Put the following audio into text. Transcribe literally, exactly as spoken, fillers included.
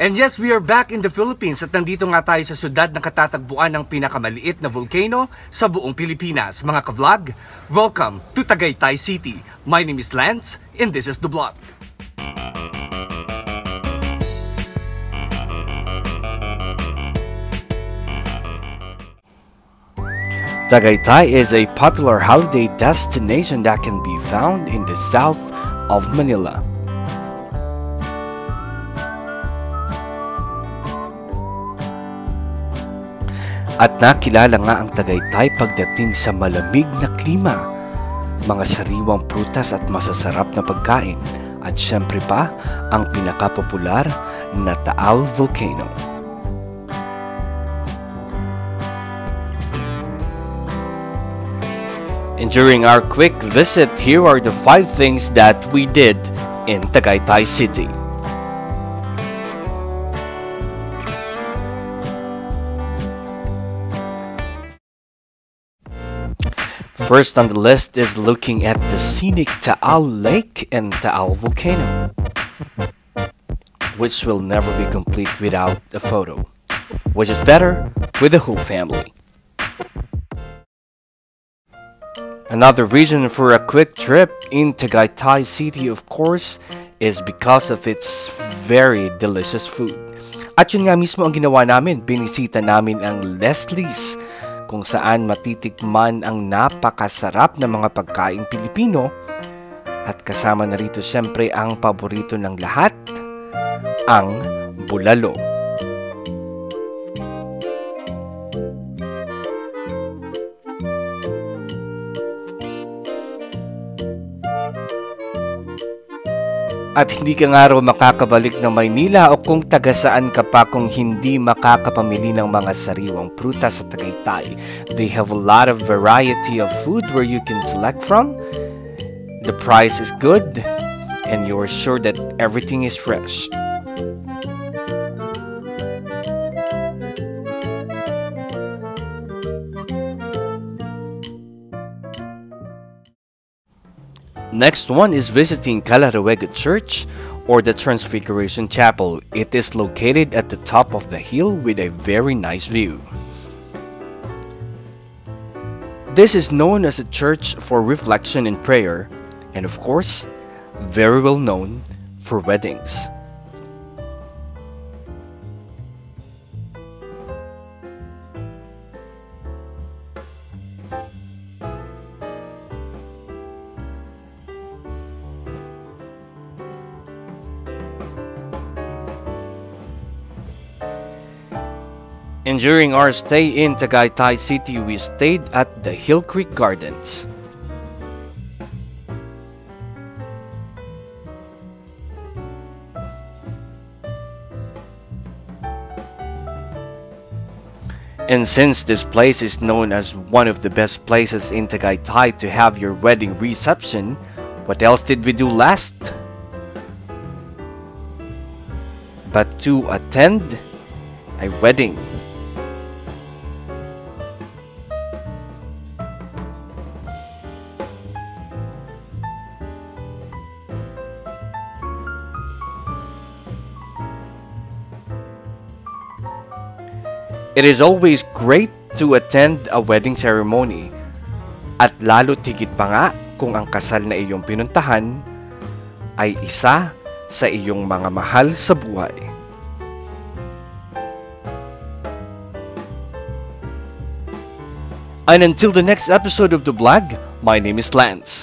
And yes, we are back in the Philippines at nandito nga tayo sa syudad na katatagpuan ng pinakamaliit na volcano sa buong Pilipinas. Mga ka-vlog, welcome to Tagaytay City. My name is Lance and this is DuBlog. Tagaytay is a popular holiday destination that can be found in the south of Manila. At nakilala nga ang Tagaytay pagdating sa malamig na klima, mga sariwang prutas at masasarap na pagkain, at syempre pa ang pinakapopular na Taal Volcano. And during our quick visit, here are the five things that we did in Tagaytay City. First on the list is looking at the scenic Taal Lake and Taal Volcano, which will never be complete without a photo, which is better with the whole family. Another reason for a quick trip in Tagaytay City, of course, is because of its very delicious food. At yun nga mismo ang ginawa namin, binisita namin ang Leslie's, kung saan matitikman ang napakasarap na mga pagkain Pilipino. At kasama na rito siyempre ang paborito ng lahat, ang bulalo. At hindi ka nga raw makakabalik ng Maynila o kung taga saan ka pa kung hindi makakapamili ng mga sariwang prutas sa Tagaytay. They have a lot of variety of food where you can select from. The price is good and you are sure that everything is fresh. Next one is visiting Calaruega Church or the Transfiguration Chapel. It is located at the top of the hill with a very nice view. This is known as a church for reflection and prayer, and of course, very well known for weddings. And during our stay in Tagaytay City, we stayed at the Hill Creek Gardens. And since this place is known as one of the best places in Tagaytay to have your wedding reception, what else did we do last? But to attend a wedding. It is always great to attend a wedding ceremony at lalo tigit pa nga kung ang kasal na iyong pinuntahan ay isa sa iyong mga mahal sa buhay. And until the next episode of DuBlog, my name is Lance.